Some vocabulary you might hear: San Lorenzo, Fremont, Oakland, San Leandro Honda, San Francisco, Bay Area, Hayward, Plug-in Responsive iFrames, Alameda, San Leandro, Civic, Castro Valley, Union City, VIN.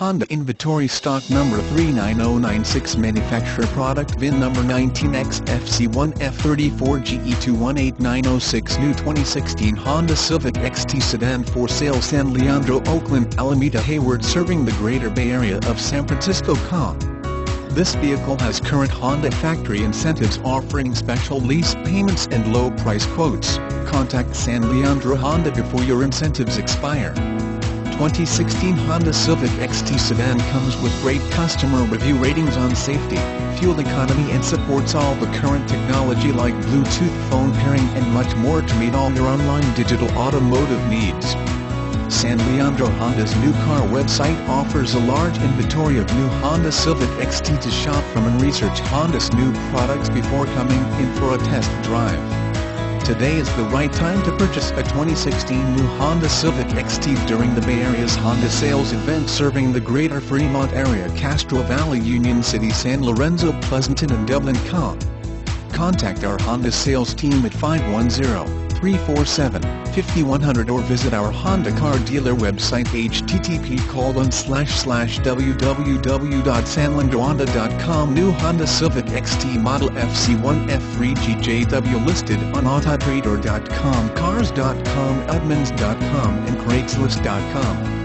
Honda inventory stock number 39096, manufacturer product VIN number 19XFC1F34GE218906, new 2016 Honda Civic XT sedan for sale, San Leandro, Oakland, Alameda, Hayward, serving the greater Bay Area of San Francisco. This vehicle has current Honda factory incentives offering special lease payments and low price quotes. Contact San Leandro Honda before your incentives expire. 2016 Honda Civic XT sedan comes with great customer review ratings on safety, fuel economy, and supports all the current technology like Bluetooth, phone pairing, and much more to meet all your online digital automotive needs. San Leandro Honda's new car website offers a large inventory of new Honda Civic XT to shop from and research Honda's new products before coming in for a test drive. Today is the right time to purchase a 2016 new Honda Civic XT during the Bay Area's Honda sales event, serving the greater Fremont area, Castro Valley, Union City, San Lorenzo, Pleasanton, and Dublin. Contact our Honda sales team at 510-347-5100 or visit our Honda car dealer website http://www.sanleandrohonda.com. New Honda Civic XT model FC1F3GJW listed on autotrader.com, cars.com, admins.com, and craigslist.com.